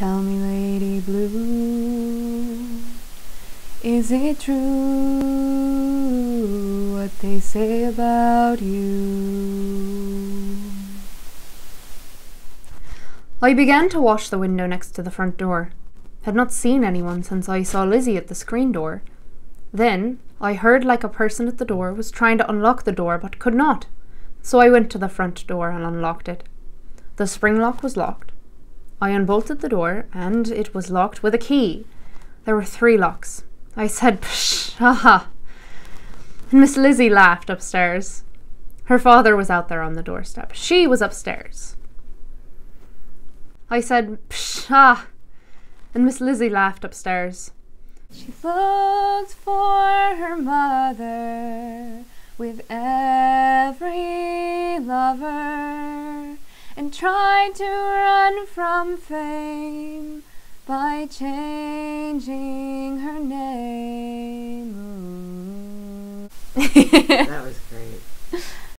Tell me, Lady Blue, is it true what they say about you? I began to watch the window next to the front door. Had not seen anyone since I saw Lizzie at the screen door. Then I heard like a person at the door was trying to unlock the door but could not. So I went to the front door and unlocked it. The spring lock was locked. I unbolted the door and it was locked with a key. There were 3 locks. I said, psh, haha. And Miss Lizzie laughed upstairs. Her father was out there on the doorstep. She was upstairs. I said, psh, ah, and Miss Lizzie laughed upstairs. She looked for her mother with every lover and tried to run from fame by changing her name. That was